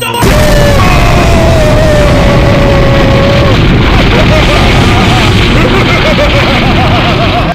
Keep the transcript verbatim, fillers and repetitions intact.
¡Santo!